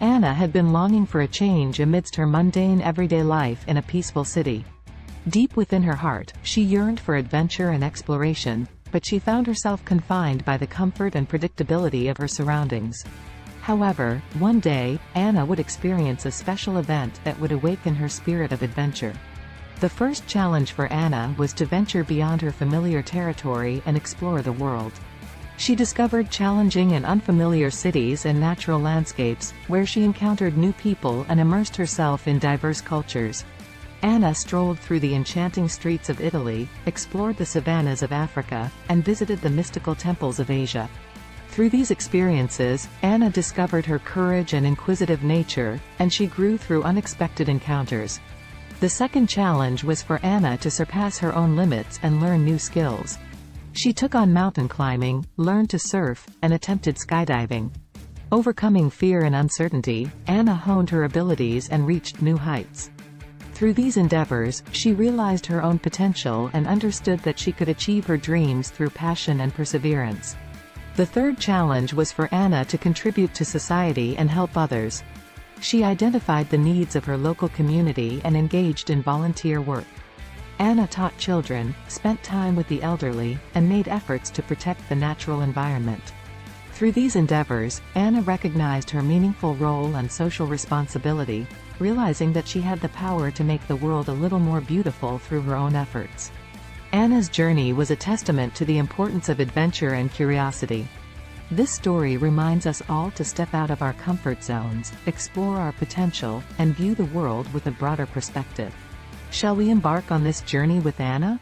Anna had been longing for a change amidst her mundane everyday life in a peaceful city. Deep within her heart, she yearned for adventure and exploration, but she found herself confined by the comfort and predictability of her surroundings. However, one day, Anna would experience a special event that would awaken her spirit of adventure. The first challenge for Anna was to venture beyond her familiar territory and explore the world. She discovered challenging and unfamiliar cities and natural landscapes, where she encountered new people and immersed herself in diverse cultures. Anna strolled through the enchanting streets of Italy, explored the savannas of Africa, and visited the mystical temples of Asia. Through these experiences, Anna discovered her courage and inquisitive nature, and she grew through unexpected encounters. The second challenge was for Anna to surpass her own limits and learn new skills. She took on mountain climbing, learned to surf, and attempted skydiving. Overcoming fear and uncertainty, Anna honed her abilities and reached new heights. Through these endeavors, she realized her own potential and understood that she could achieve her dreams through passion and perseverance. The third challenge was for Anna to contribute to society and help others. She identified the needs of her local community and engaged in volunteer work. Anna taught children, spent time with the elderly, and made efforts to protect the natural environment. Through these endeavors, Anna recognized her meaningful role and social responsibility, realizing that she had the power to make the world a little more beautiful through her own efforts. Anna's journey was a testament to the importance of adventure and curiosity. This story reminds us all to step out of our comfort zones, explore our potential, and view the world with a broader perspective. Shall we embark on this journey with Anna?